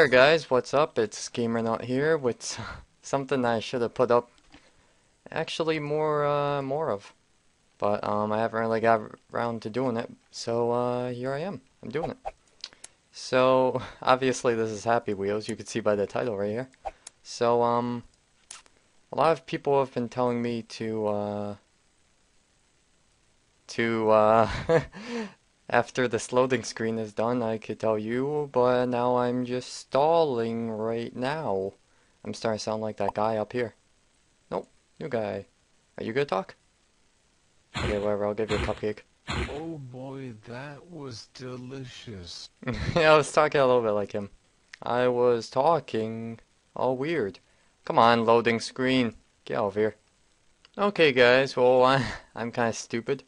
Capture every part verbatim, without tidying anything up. there guys, what's up? It's GamerNautt here with something I should have put up actually more uh, more of, but um, I haven't really got around to doing it, so uh, here I am, I'm doing it. So obviously this is Happy Wheels, you can see by the title right here. So um, a lot of people have been telling me to uh, to uh, after this loading screen is done, I could tell you, but now I'm just stalling right now. I'm starting to sound like that guy up here. Nope, new guy. Are you gonna talk? Okay, whatever, I'll give you a cupcake. Oh boy, that was delicious. Yeah, I was talking a little bit like him. I was talking all weird. Come on, loading screen. Get over here. Okay guys, well, I, I'm kinda stupid.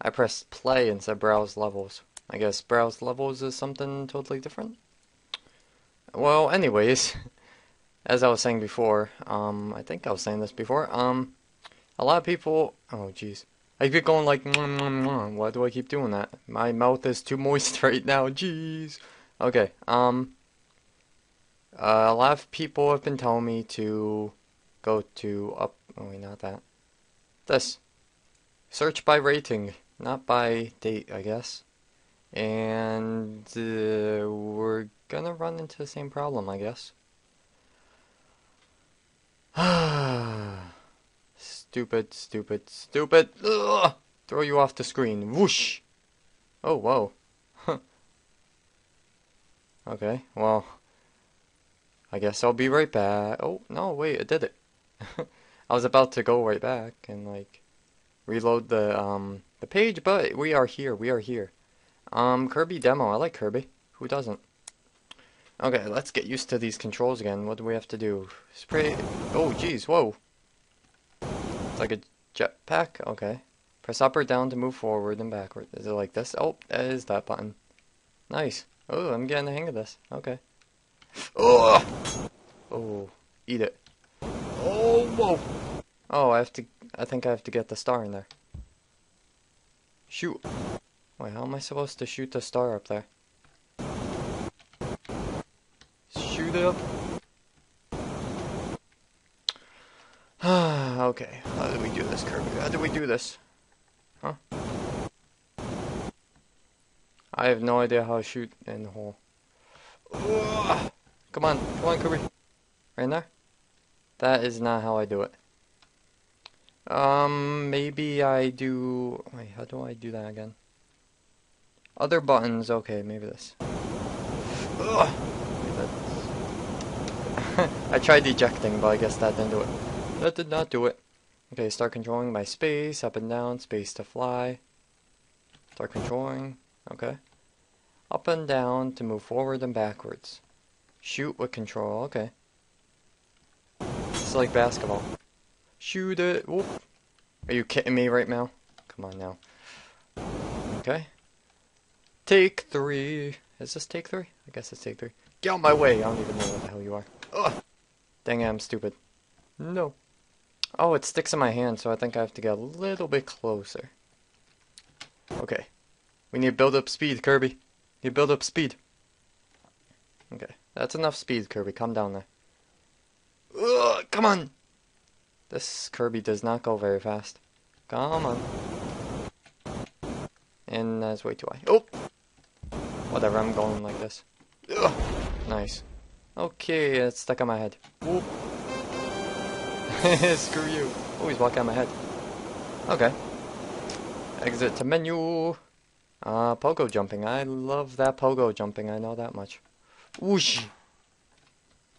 I pressed play and said browse levels. I guess browse levels is something totally different. Well, anyways, as I was saying before, um, I think I was saying this before, um, a lot of people, oh jeez, I keep going like, mwah, mwah, mwah. Why do I keep doing that? My mouth is too moist right now, jeez. Okay, um, uh, a lot of people have been telling me to go to up, oh wait, not that, this, search by rating. Not by date, I guess. And uh, we're gonna run into the same problem, I guess. Stupid, stupid, stupid. Ugh! Throw you off the screen. Whoosh! Oh, whoa. Okay, well, I guess I'll be right back. Oh, no, wait, it did it. I was about to go right back and, like, reload the um the page, but we are here. We are here. Um, Kirby demo. I like Kirby. Who doesn't? Okay, let's get used to these controls again. What do we have to do? Spray. Oh, jeez. Whoa. It's like a jetpack. Okay. Press up or down to move forward and backward. Is it like this? Oh, that is that button. Nice. Oh, I'm getting the hang of this. Okay. Oh. Oh. Eat it. Oh. Whoa. Oh, I have to. I think I have to get the star in there. Shoot. Wait, how am I supposed to shoot the star up there? Shoot it up. Okay, how do we do this, Kirby? How do we do this? Huh? I have no idea how to shoot in the hole. Ugh. Come on, come on, Kirby. Right in there? That is not how I do it. Um, maybe I do... Wait, how do I do that again? Other buttons, okay, maybe this. Ugh. Wait, I tried ejecting, but I guess that didn't do it. That did not do it. Okay, start controlling my space, up and down, space to fly. Start controlling, okay. Up and down to move forward and backwards. Shoot with control, okay. It's like basketball. Shoot it. Whoop. Are you kidding me right now? Come on now. Okay. Take three. Is this take three? I guess it's take three. Get out my way. I don't even know what the hell you are. Ugh. Dang it, I'm stupid. No. Oh, it sticks in my hand, so I think I have to get a little bit closer. Okay. We need to build up speed, Kirby. Need to build up speed. Okay. That's enough speed, Kirby. Come down there. Ugh, come on. This Kirby does not go very fast. Come on. And that's way too high. Oh! Whatever, I'm going like this. Ugh. Nice. Okay, it's stuck on my head. Whoop. Screw you. Always walk on my head. Okay. Exit to menu. Uh, pogo jumping. I love that pogo jumping. I know that much. Whoosh!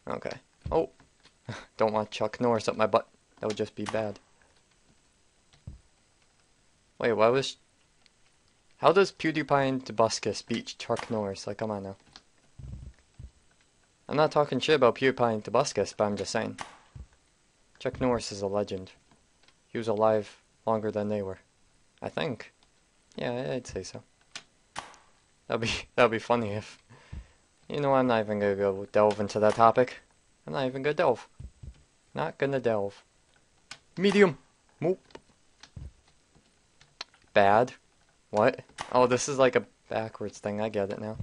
Okay. Oh. Don't want Chuck Norris up my butt. That would just be bad. Wait, why was... How does PewDiePie and Tobuscus beat Chuck Norris? Like, come on now. I'm not talking shit about PewDiePie and Tobuscus, but I'm just saying. Chuck Norris is a legend. He was alive longer than they were. I think. Yeah, I'd say so. That'd be, that'd be funny if... You know, I'm not even gonna go delve into that topic. I'm not even gonna delve. Not gonna delve. Medium. Nope. Bad. What? Oh, this is like a backwards thing. I get it now.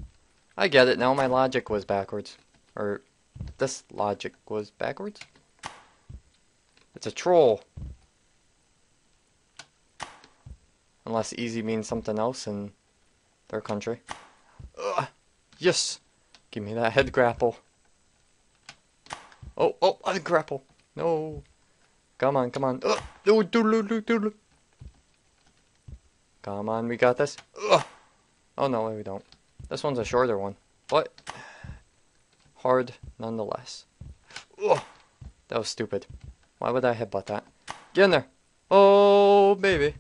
I get it now. My logic was backwards. Or this logic goes backwards. It's a troll. Unless easy means something else in their country. Ugh. Yes! Give me that head grapple. Oh, oh, head grapple. No. Come on, come on. Ugh. Come on, we got this. Ugh. Oh, no, we don't. This one's a shorter one. But hard nonetheless. Ugh. That was stupid. Why would I headbutt that? Get in there. Oh, baby.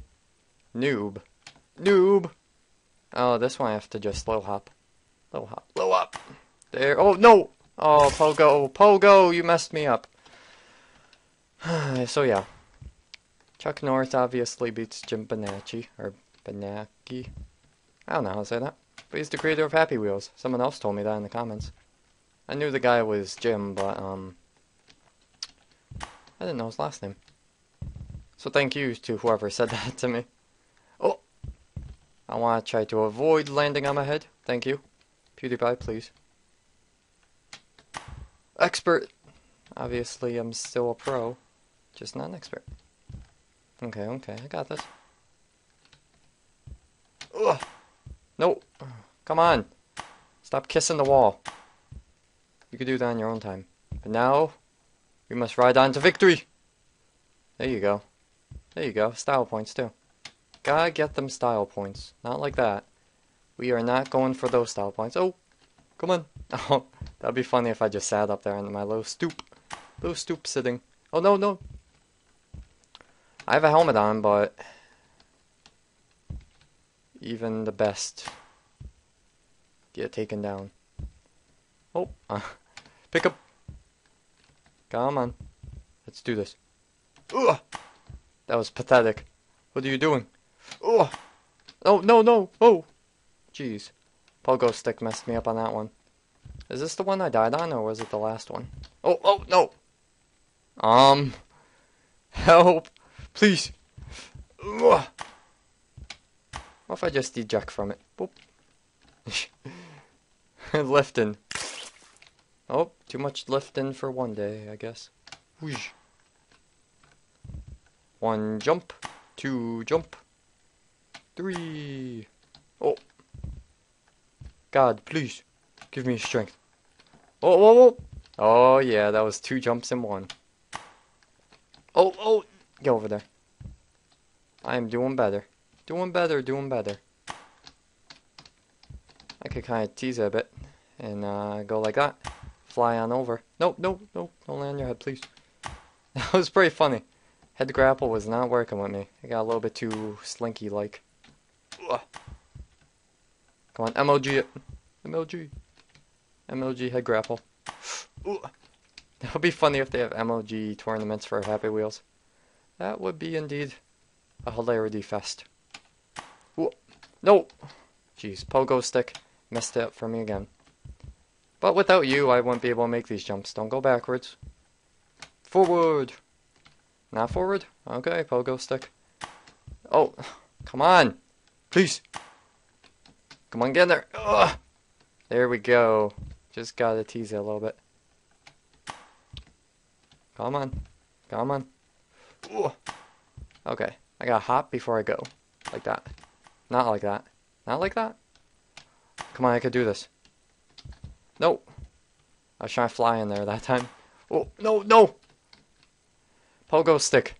Noob. Noob. Oh, this one I have to just low hop. Low hop. Low up. There. Oh, no. Oh, Pogo. Pogo, you messed me up. So, yeah. Chuck Norris obviously beats Jim Bonacci. Or Bonacci. I don't know how to say that. But he's the creator of Happy Wheels. Someone else told me that in the comments. I knew the guy was Jim, but, um... I didn't know his last name. So thank you to whoever said that to me. Oh! I want to try to avoid landing on my head. Thank you. PewDiePie, please. Expert! Obviously, I'm still a pro. Just not an expert. Okay, okay, I got this. Ugh! No! Come on! Stop kissing the wall. You could do that on your own time. But now... we must ride on to victory! There you go. There you go. Style points, too. Gotta get them style points. Not like that. We are not going for those style points. Oh! Come on! Oh, that'd be funny if I just sat up there on my little stoop. Little stoop sitting. Oh, no, no! I have a helmet on, but... even the best get taken down. Oh! Uh, pick up! Come on. Let's do this. Ugh! That was pathetic. What are you doing? Ugh! Oh, no, no! Oh! Jeez. Pogo stick messed me up on that one. Is this the one I died on, or was it the last one? Oh, oh, no! Um... Help! Please! Ugh! What if I just eject from it? Boop. Lifting. Oh, too much lifting for one day, I guess. Whoosh. One jump, two jump, three. Oh. God, please, give me strength. Oh, oh, oh. Oh, yeah, that was two jumps in one. Oh, oh, get over there. I am doing better. Doing better, doing better. I could kind of tease it a bit and uh, go like that. Fly on over. No, no, no. Don't land on your head, please. That was pretty funny. Head grapple was not working with me. I got a little bit too slinky-like. Come on, M L G it. M L G. M L G head grapple. That would be funny if they have M L G tournaments for Happy Wheels. That would be indeed a hilarity fest. Ooh. No! Jeez, Pogo stick messed it up for me again. But without you, I wouldn't be able to make these jumps. Don't go backwards. Forward. Not forward? Okay, Pogo stick. Oh, come on. Please. Come on, get in there. Ugh. There we go. Just gotta tease it a little bit. Come on. Come on. Ugh. Okay, I gotta hop before I go. Like that. Not like that. Not like that. Come on, I could do this. No. I was trying to fly in there that time. Oh, no, no. Pogo stick.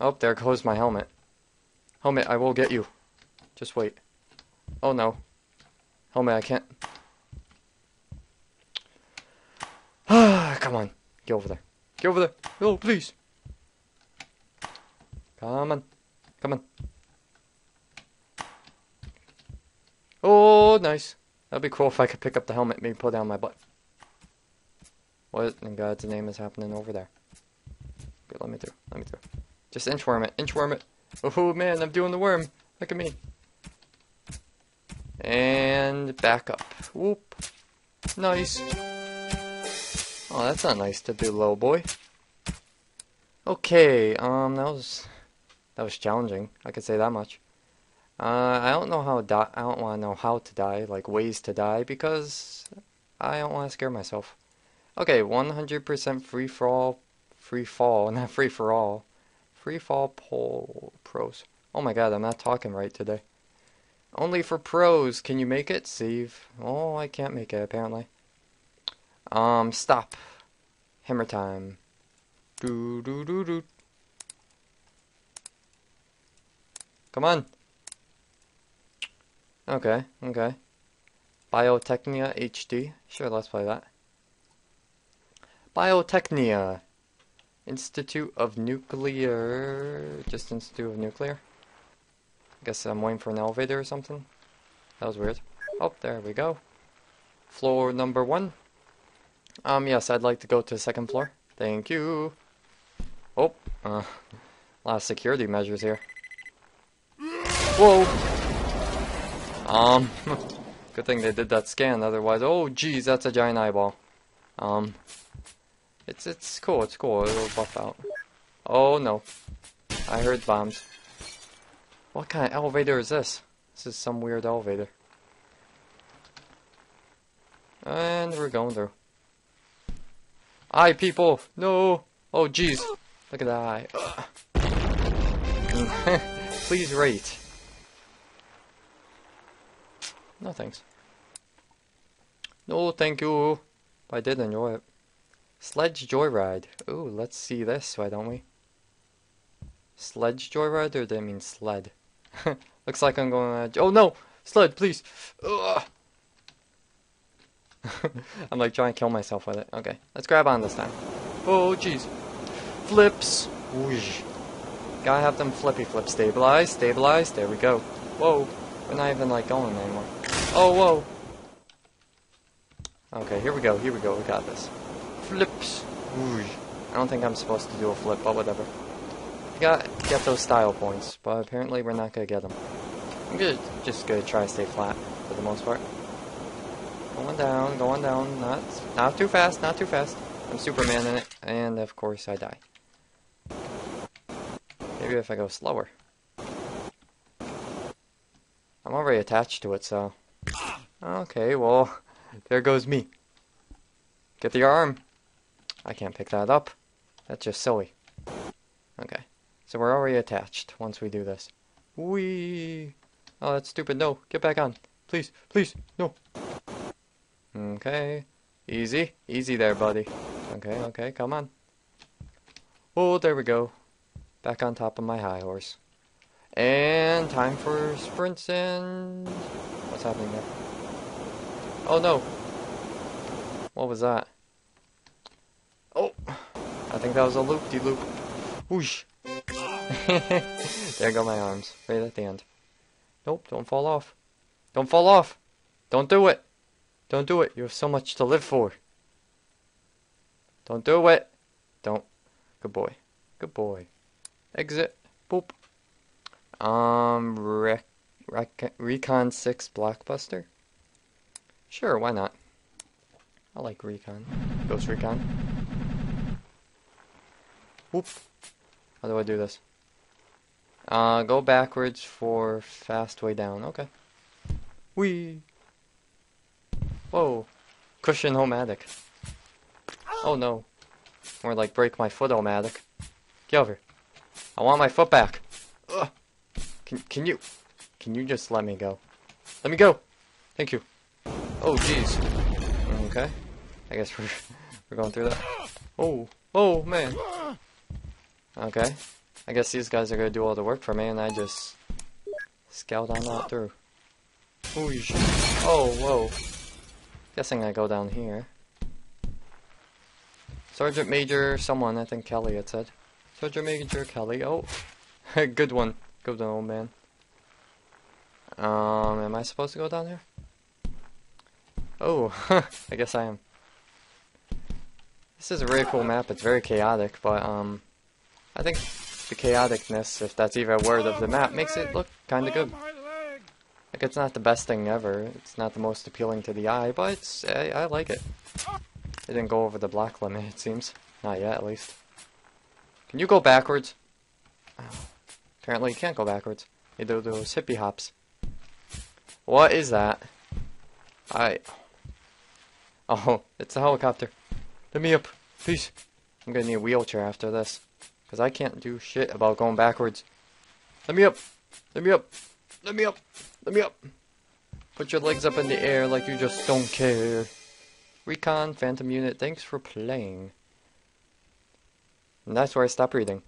Oh, there goes my helmet. Helmet, I will get you. Just wait. Oh, no. Helmet, I can't. Ah, come on. Get over there. Get over there. No, please. Come on. Come on. Oh, nice. That'd be cool if I could pick up the helmet and maybe pull down my butt. What in God's name is happening over there? Good, let me through. Let me through. Just inchworm it. Inchworm it. Oh, man, I'm doing the worm. Look at me. And back up. Whoop. Nice. Oh, that's not nice to do, little boy. Okay, um, that was... that was challenging. I could say that much. Uh, I don't know how di I don't want to know how to die, like ways to die, because I don't want to scare myself. Okay, one hundred percent free for all, free fall, not free for all. Free fall poll pros. Oh my god, I'm not talking right today. Only for pros. Can you make it, Steve? Oh, I can't make it, apparently. Um, stop. Hammer time. Do do do do. Come on. Okay, okay. Biotechnia H D. Sure, let's play that. Biotechnia. Institute of Nuclear. Just Institute of Nuclear. I guess I'm waiting for an elevator or something. That was weird. Oh, there we go. Floor number one. Um, yes, I'd like to go to the second floor. Thank you. Oh, uh, a lot of security measures here. Whoa. Um, good thing they did that scan, otherwise, oh geez, that's a giant eyeball. Um, it's, it's cool, it's cool, it'll buff out. Oh no, I heard bombs. What kind of elevator is this? This is some weird elevator. And we're going through. Eye people, no! Oh geez, look at that eye. Please rate. No thanks. No thank you. I did enjoy it. Sledge joyride. Ooh, let's see this, why don't we? Sledge joyride, or did it mean sled? Looks like I'm going to... Oh no! Sled, please! I'm like trying to kill myself with it. Okay, let's grab on this time. Oh jeez. Flips! Whoosh. Gotta have them flippy flips. Stabilize, stabilize, there we go. Whoa. We're not even like going anymore. Oh, whoa. Okay, here we go, here we go, we got this. Flips. Ooh. I don't think I'm supposed to do a flip, but whatever. We gotta get those style points, but apparently we're not gonna get them. I'm gonna, just gonna try to stay flat, for the most part. Going down, going down, not, not too fast, not too fast. I'm Superman in it, and of course I die. Maybe if I go slower. I'm already attached to it, so... Okay, well, there goes me. Get the arm. I can't pick that up. That's just silly. Okay, so we're already attached once we do this. Whee! Oh, that's stupid. No, get back on. Please, please, no. Okay, easy. Easy there, buddy. Okay, okay, come on. Oh, there we go. Back on top of my high horse. And time for sprints and... What's happening there? Oh no! What was that? Oh! I think that was a loop-de-loop. -loop. Whoosh! There go my arms. Right at the end. Nope, don't fall off. Don't fall off! Don't do it! Don't do it! You have so much to live for! Don't do it! Don't. Good boy. Good boy. Exit. Boop. Um, rec rec Recon six Blockbuster? Sure, why not? I like Recon. Ghost Recon. Whoop. How do I do this? Uh, go backwards for fast way down. Okay. Whee! Whoa. Cushion Homatic. Oh no. More like break my foot Homatic. Get over. I want my foot back. Ugh. Can, can you, can you just let me go? Let me go! Thank you. Oh, jeez. Okay. I guess we're, we're going through that. Oh, oh, man. Okay. I guess these guys are going to do all the work for me, and I just scout on out through. Oh, you should. Oh, whoa. Guessing I go down here. Sergeant Major someone, I think Kelly had said. Sergeant Major Kelly. Oh, good one. Good old man. Um, am I supposed to go down here? Oh, I guess I am. This is a really cool map. It's very chaotic, but um, I think the chaoticness, if that's even a word, of the map makes it look kind of good. Like it's not the best thing ever. It's not the most appealing to the eye, but it's, I, I like it. It didn't go over the block limit, it seems. Not yet, at least. Can you go backwards? Oh. Apparently you can't go backwards. You do those hippie hops. What is that? I Oh, it's a helicopter. Let me up, please. I'm gonna need a wheelchair after this, because I can't do shit about going backwards. Let me up. Let me up. Let me up. Let me up. Put your legs up in the air like you just don't care. Recon Phantom Unit, thanks for playing. And that's where I stopped reading.